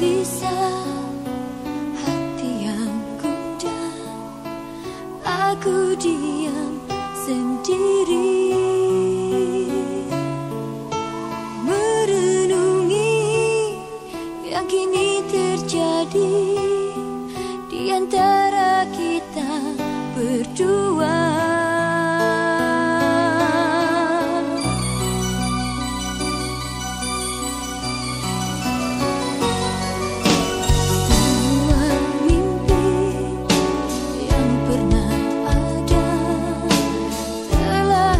gelisah, hati yang goda, aku diam sendiri. Merenungi yang kini terjadi di antara kita berdua. Mimpi yang pernah ada telah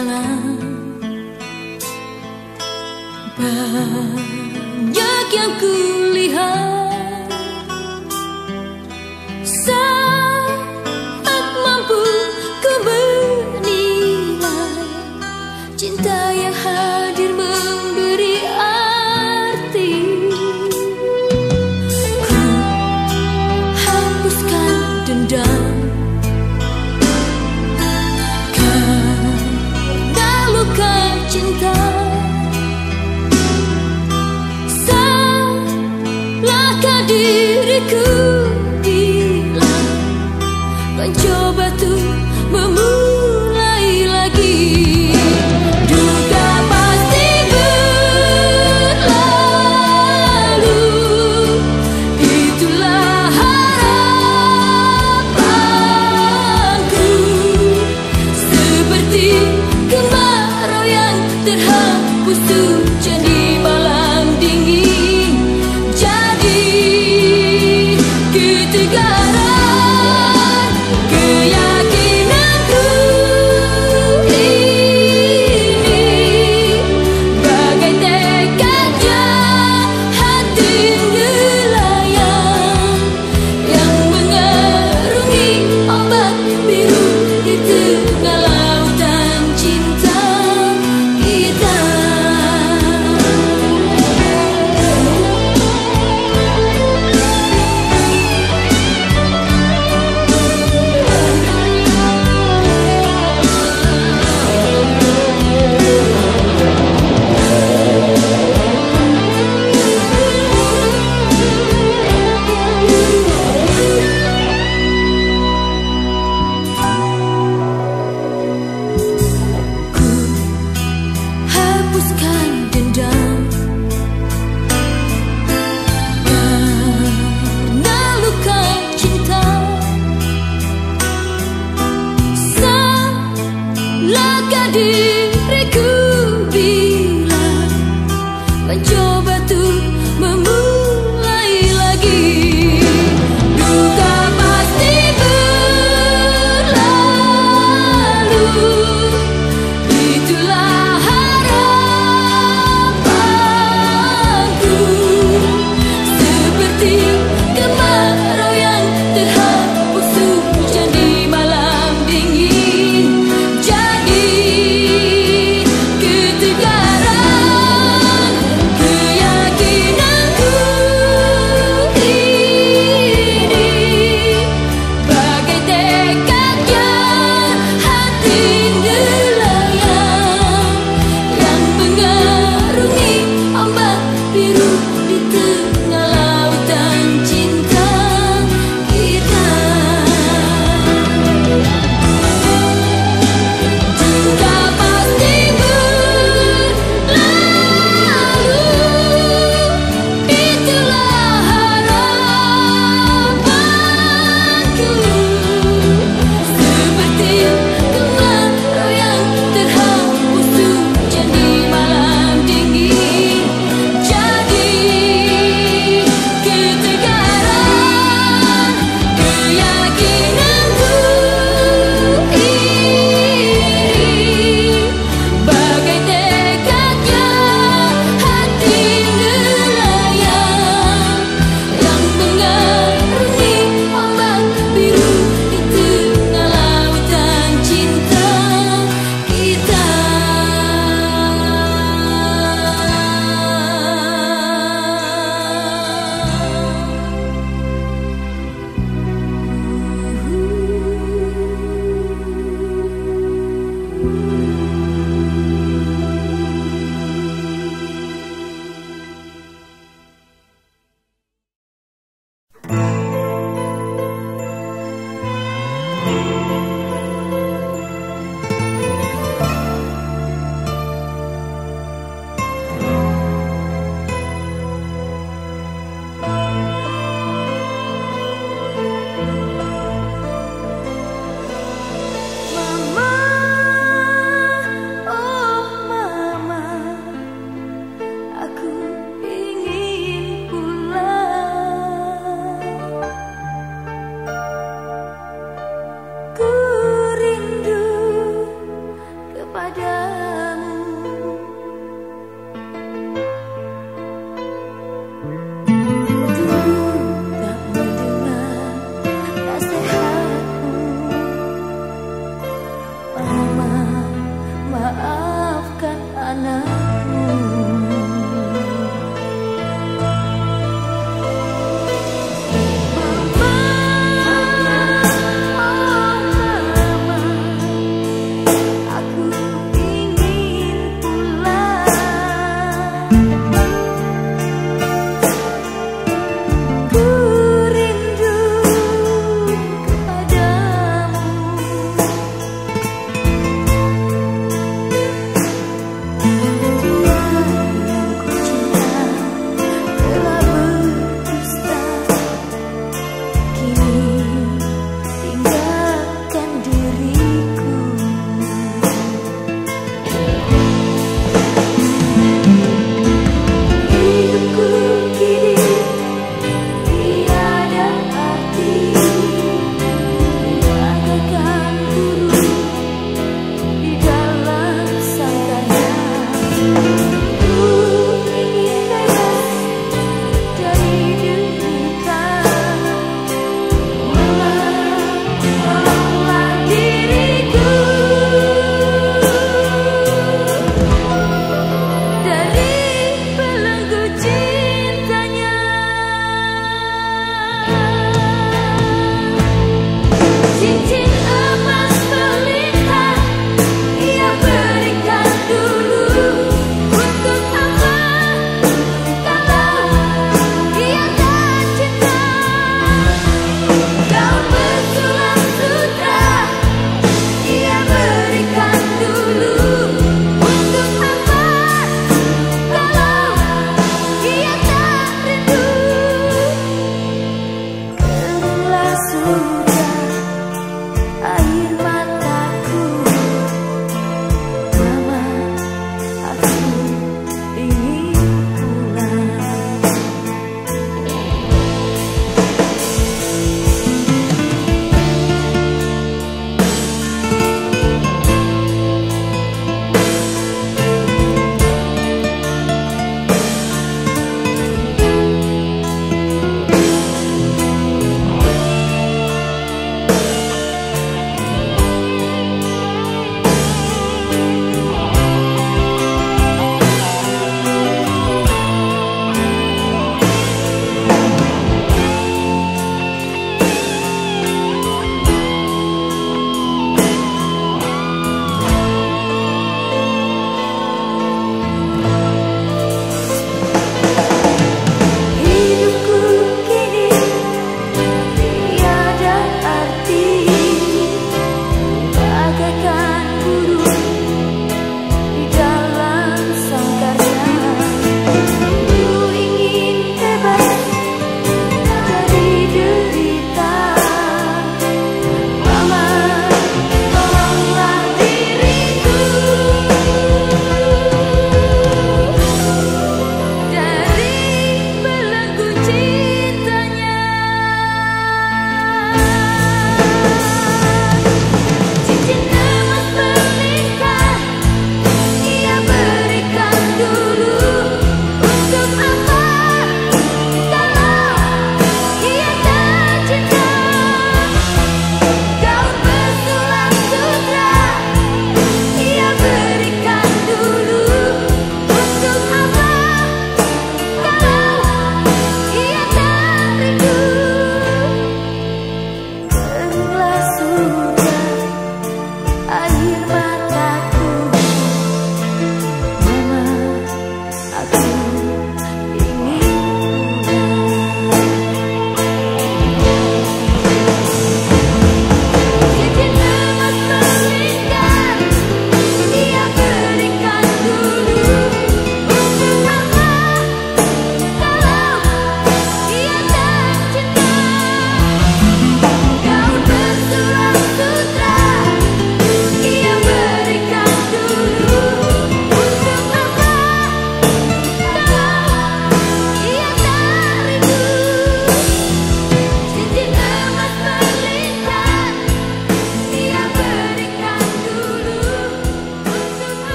jalan. Banyak yang kulihat saat mampu ku menilai cinta yang hadir memberi arti. Ku hapuskan dendam karena luka cinta. Diriku bilang mencoba tuh memulai lagi. Duka pasti berlalu, itulah harapanku. Seperti kemarau yang terhapus tuh jadi malam dingin. Diriku bilang mencoba tuh memulai lagi. Duka pasti berlalu, itulah harapanku. Seperti kemarau yang terhapus hujan di malam dingin.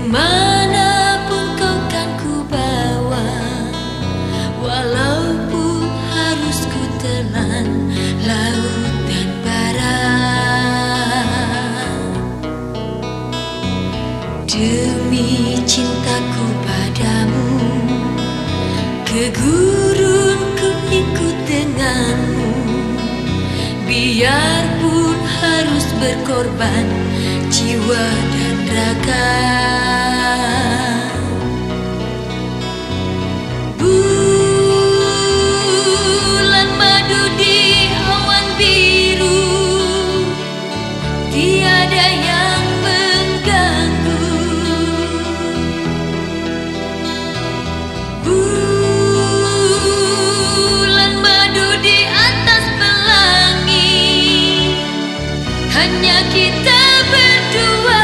Kemanapun kau kan ku bawa, walaupun harus ku telan laut dan bara. Demi cintaku padamu, ke gurun ku ikut denganmu, biarpun harus berkorban jiwa dan raga. Bulan madu di awan biru, tiada yang mengganggu. Bulan madu di atas pelangi, hanya kita berdua.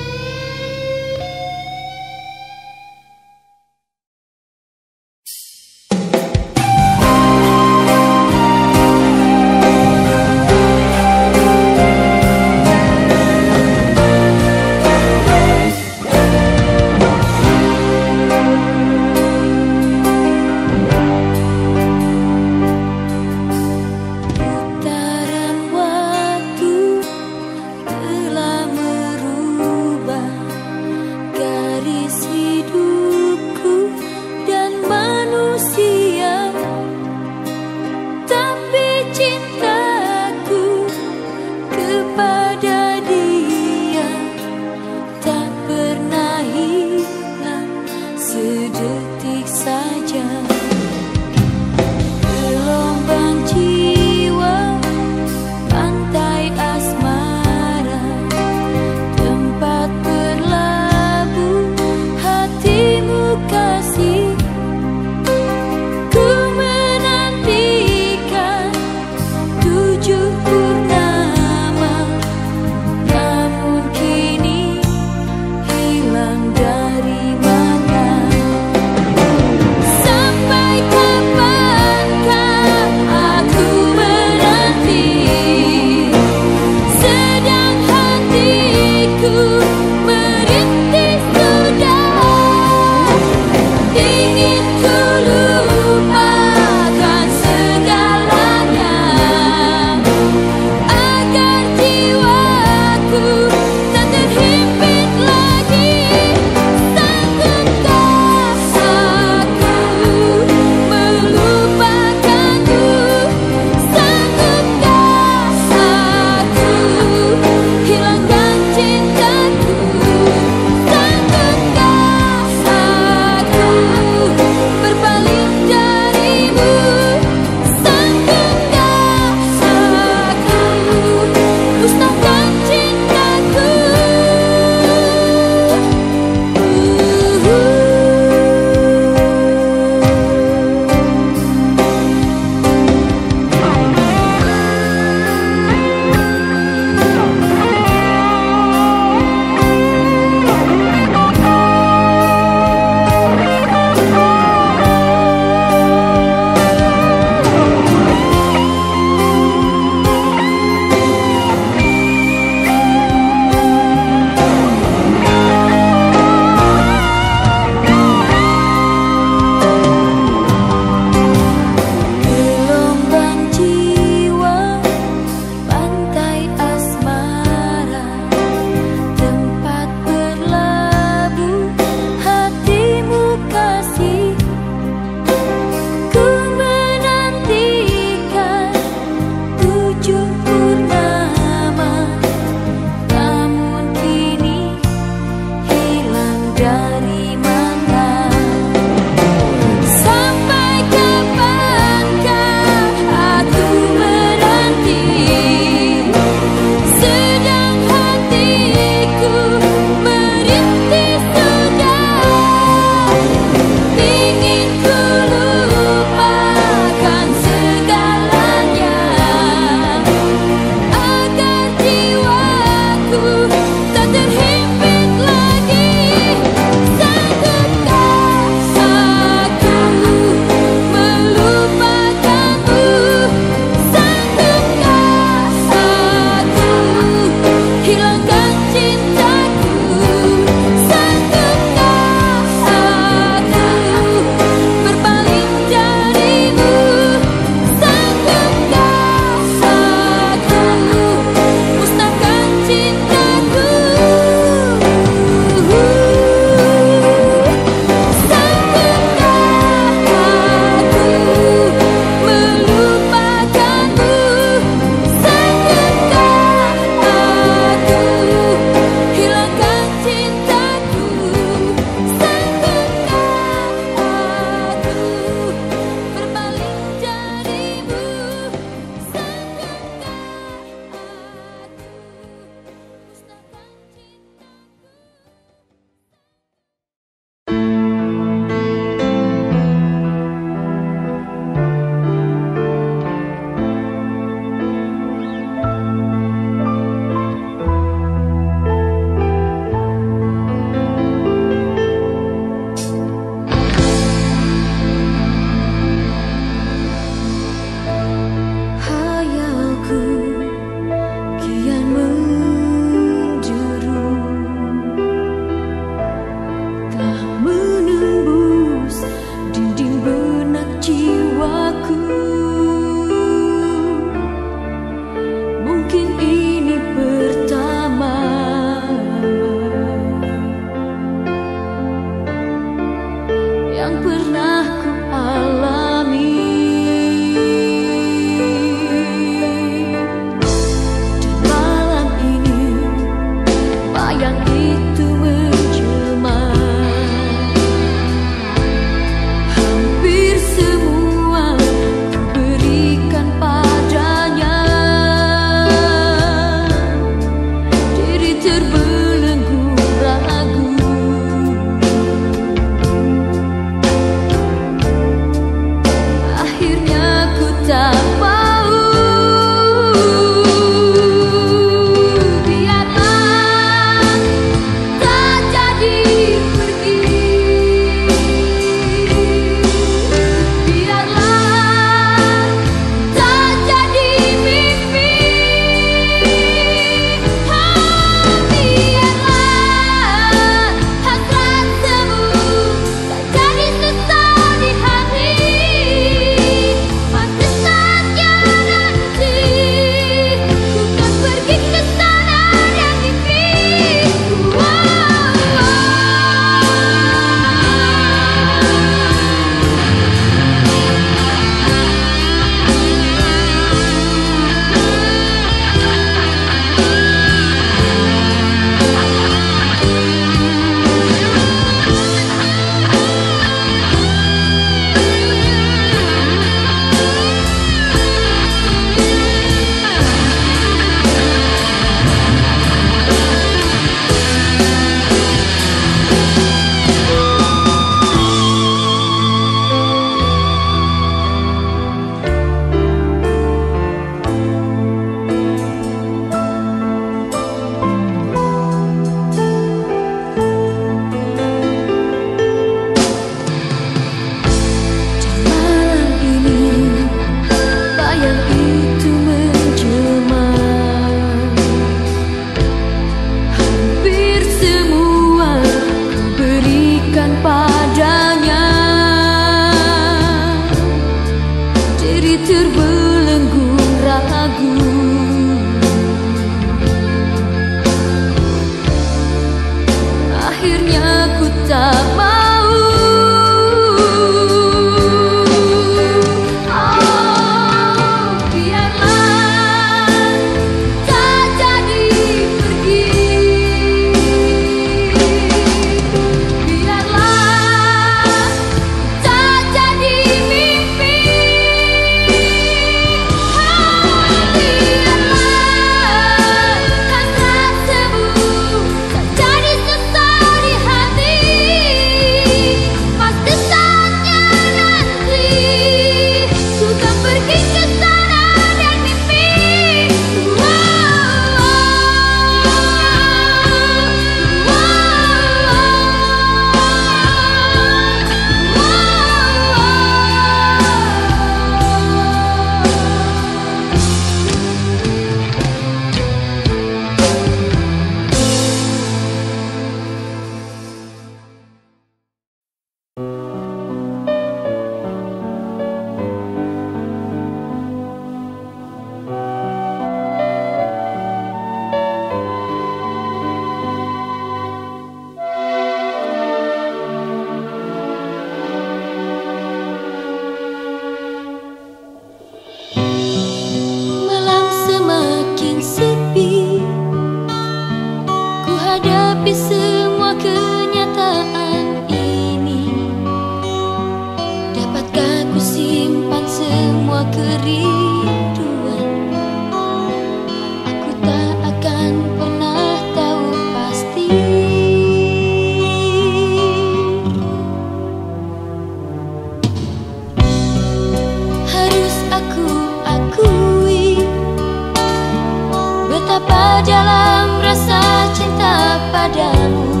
dalam rasa cinta padamu.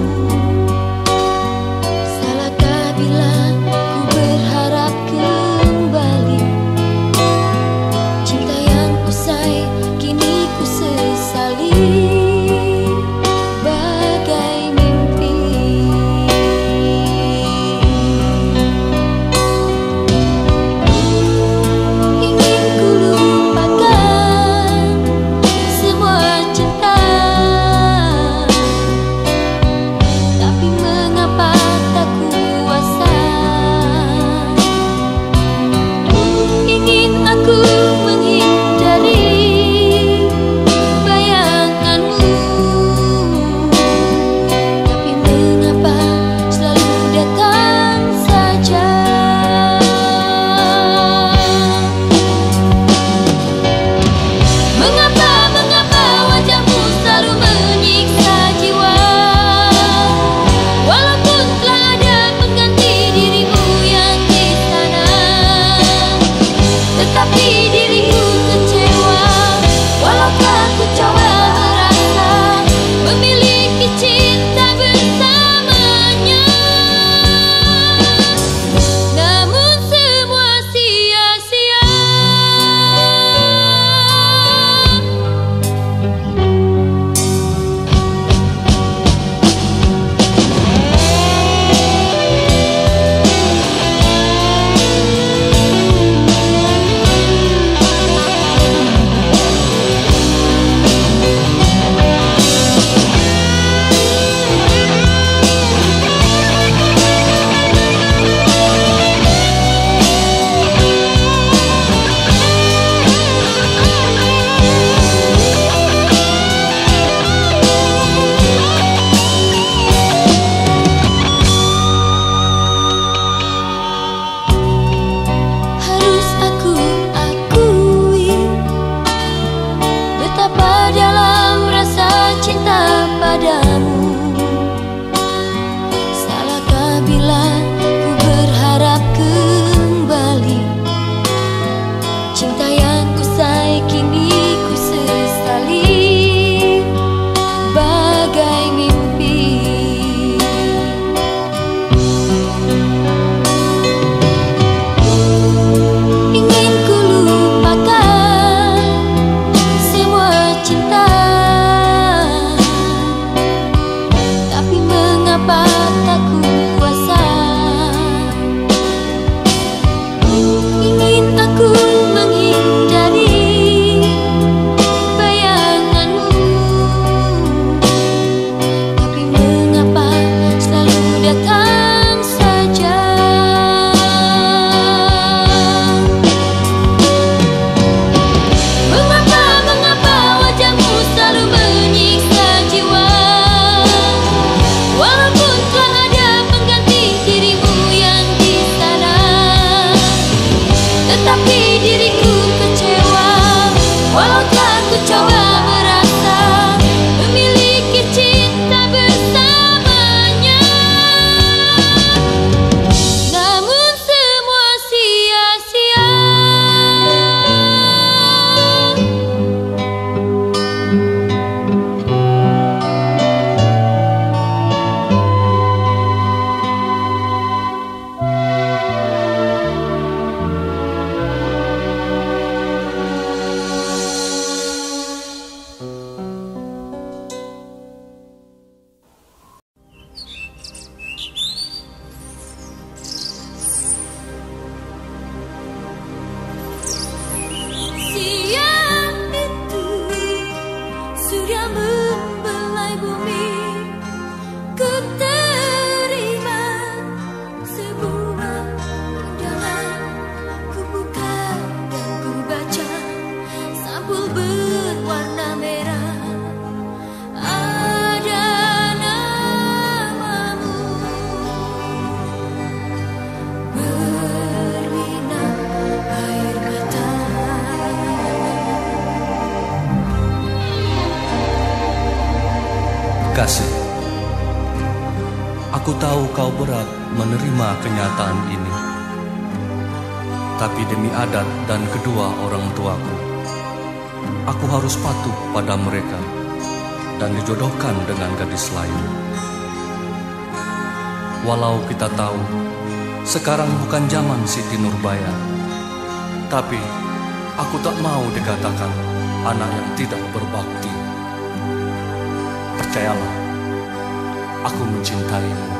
Salahkah bila ku berharap kembali cinta yang usai kini ku sesali bagai mimpi. Ingin ku lupakan semua cinta, tapi mengapa tak kuasa? Ingin aku kasih. Aku tahu kau berat menerima kenyataan ini, tapi demi adat dan kedua orang tuaku, aku harus patuh pada mereka. dan dijodohkan dengan gadis lain. Walau kita tahu sekarang bukan zaman Siti Nurbaya, tapi aku tak mau dikatakan anak yang tidak berbakti. Percayalah, aku mencintaimu.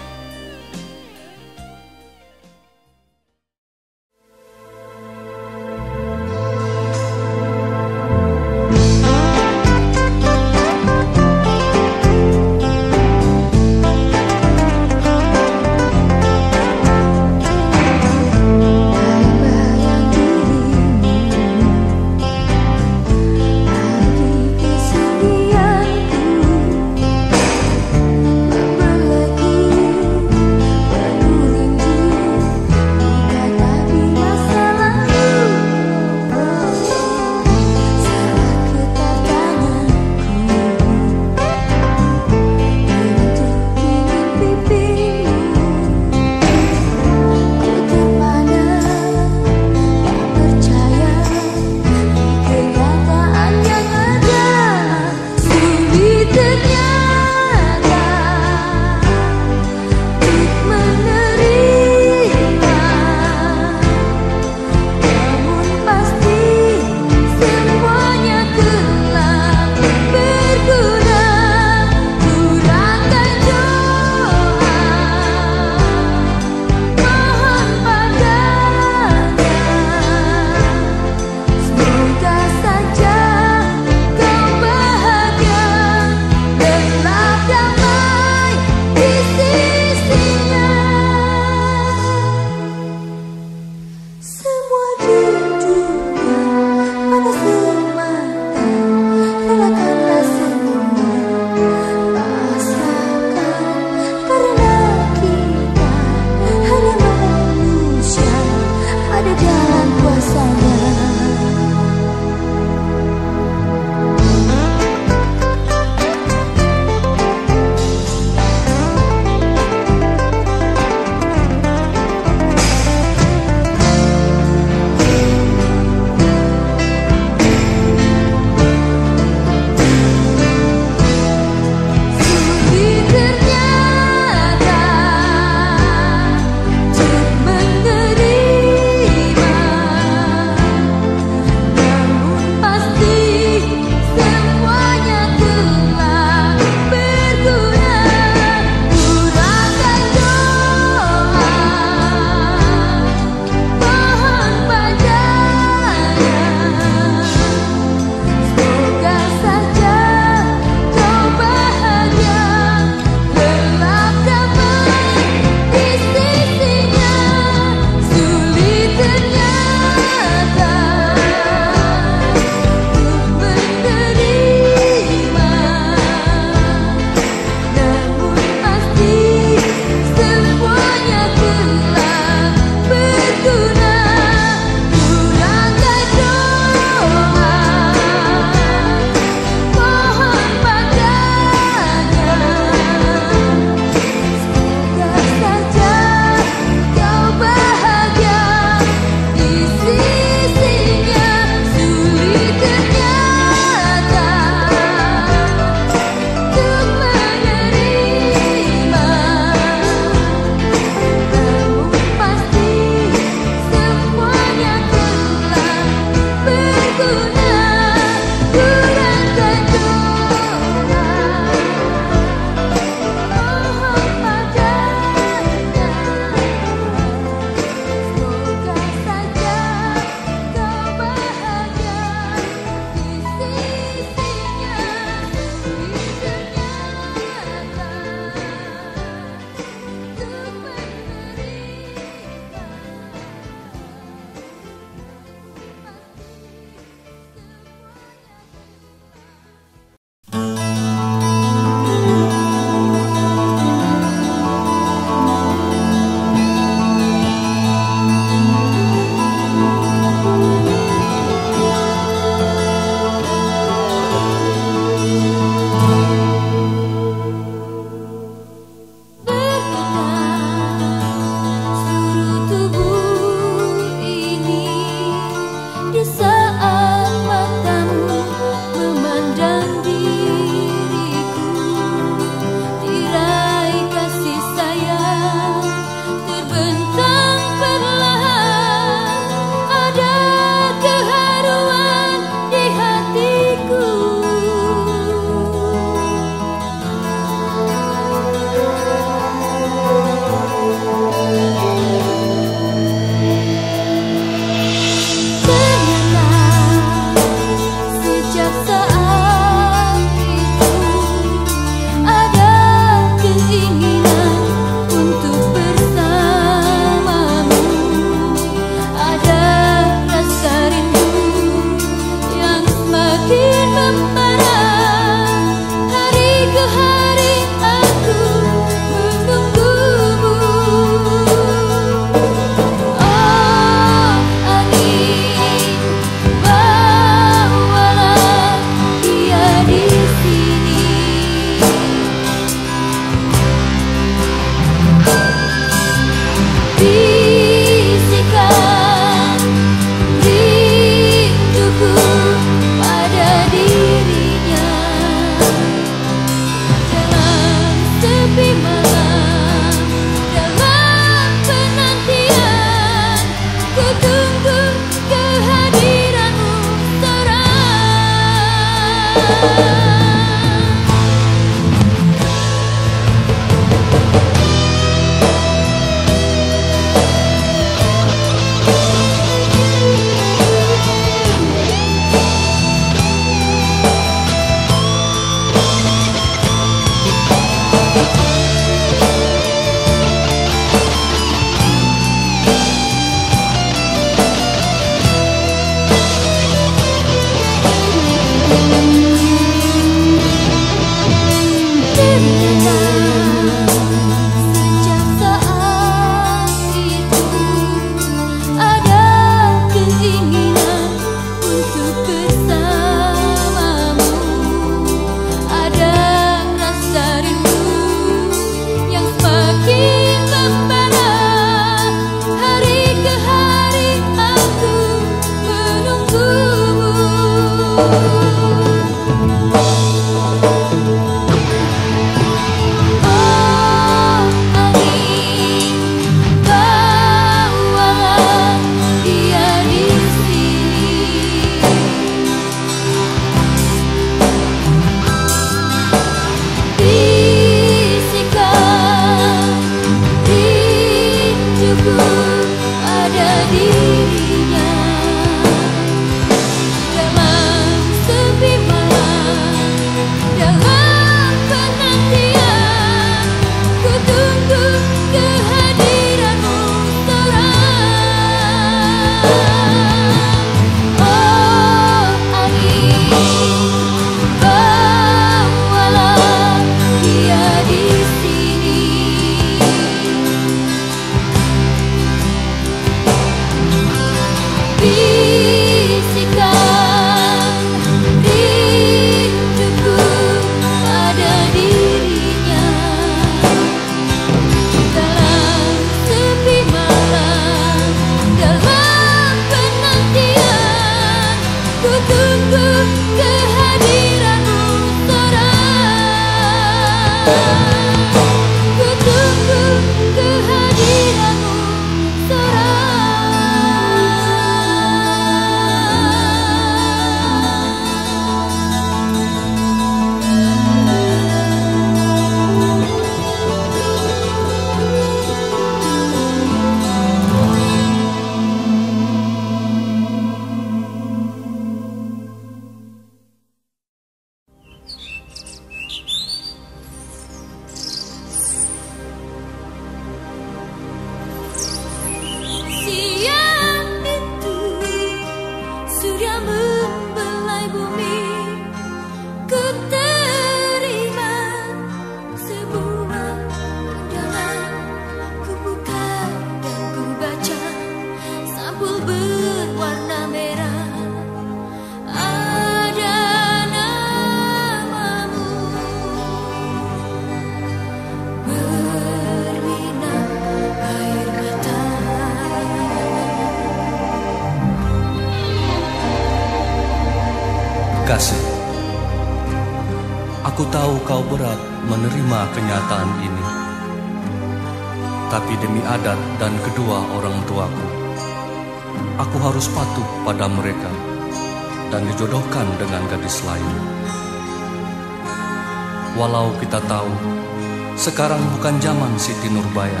Sekarang bukan zaman Siti Nurbaya,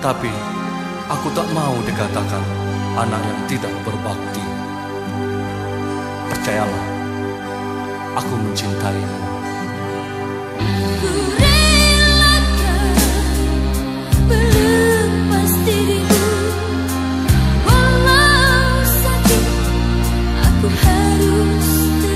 tapi aku tak mau dikatakan anak yang tidak berbakti. Percayalah, aku mencintaimu. Aku harus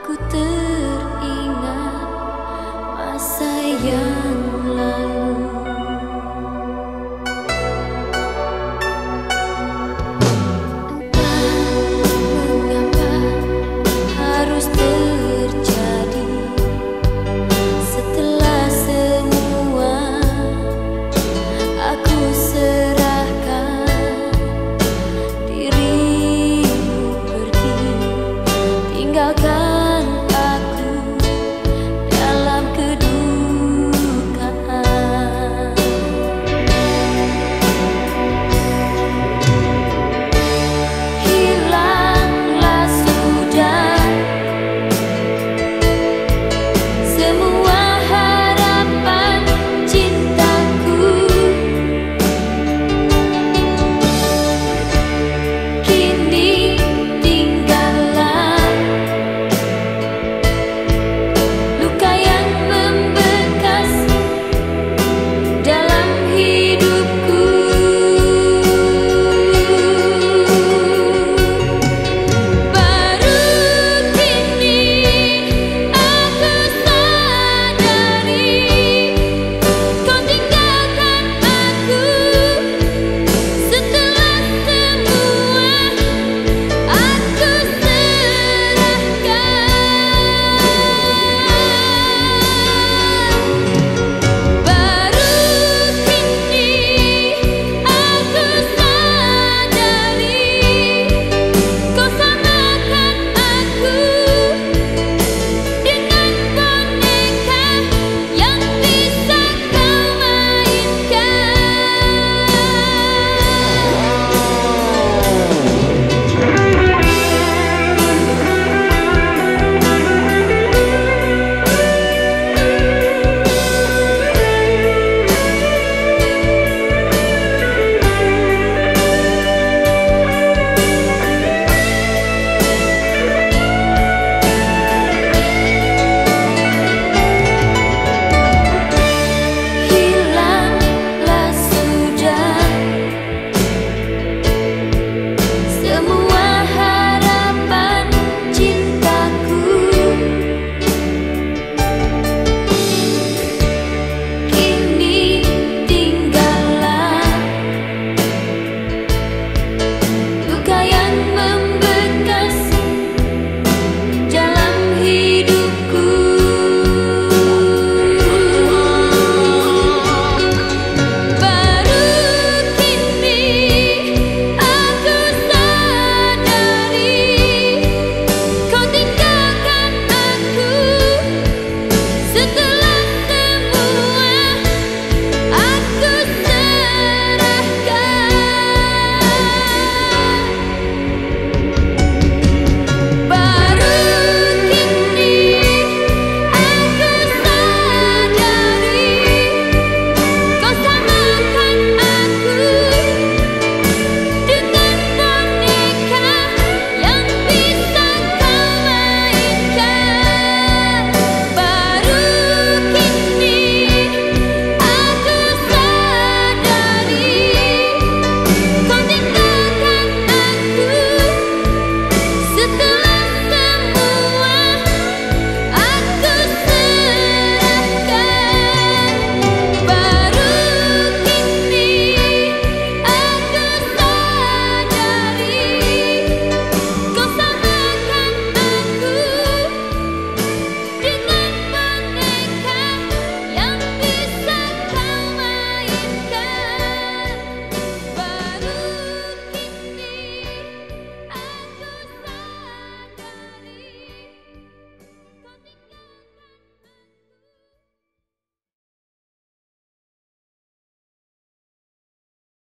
Aku teringat masa yang lalu.